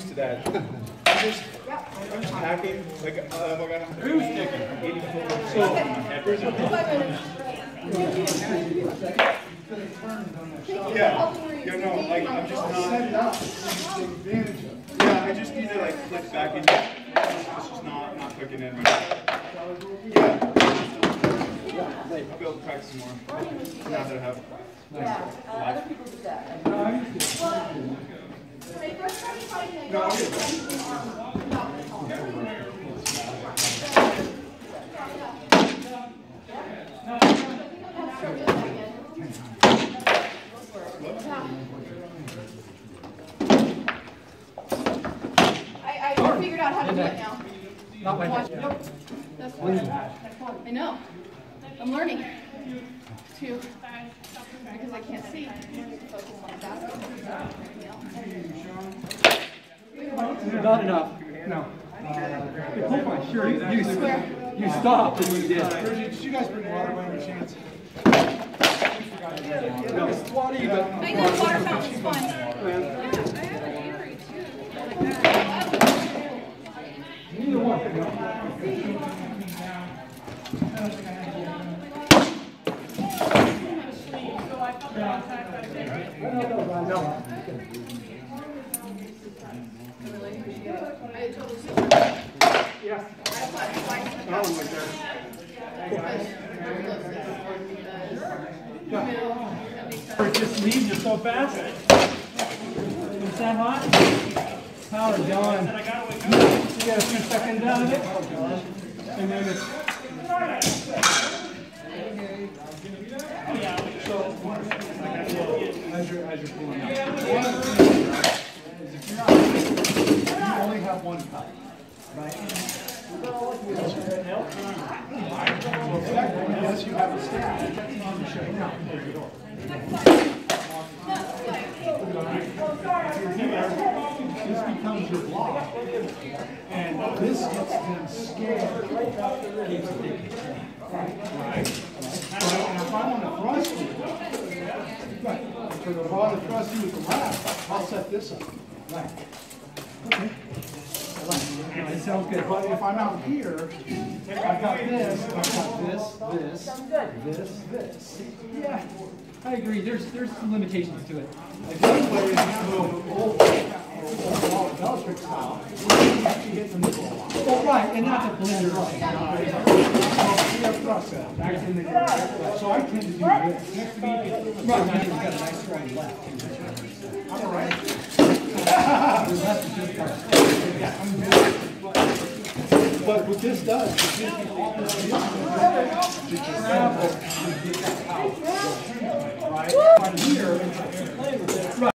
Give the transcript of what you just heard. used to that. I'm just happy. Like, who's so, I'm just not. Yeah, I just need to like flip back in. It's just not clicking in. I'll be able to practice more now that I have other people do that. I figured out how to do it now. Not my head. Nope. That's what I know. I'm learning to, because I can't see. Focus on that. Not enough. No. Oh my, sure. You stopped and you did. Bridget, did you guys bring water by any chance? No. I know water fountain's fun. I have an airy too. Neither one. It just leaves you so fast. Is that hot? Power going. You got a few seconds out of it. And then as you're pulling out. If you're not, you only have one cup, right? Unless you have a stack, that's on the shake. This becomes your block. And this gets them scared. Right? And if I want to thrust you, right? So if I want to thrust you with the lap, I'll set this up. Right. Okay. It sounds good. But if I'm out here, I've got this. Yeah. I agree. There's some limitations to it. Like some players go old Belichick style. You actually hit the ball. Oh, right, and not to blend it up. So I tend to do this. Right, you've got a nice strong left. I'm all right. But what this does is gives you all the to travel and get that out. Right here.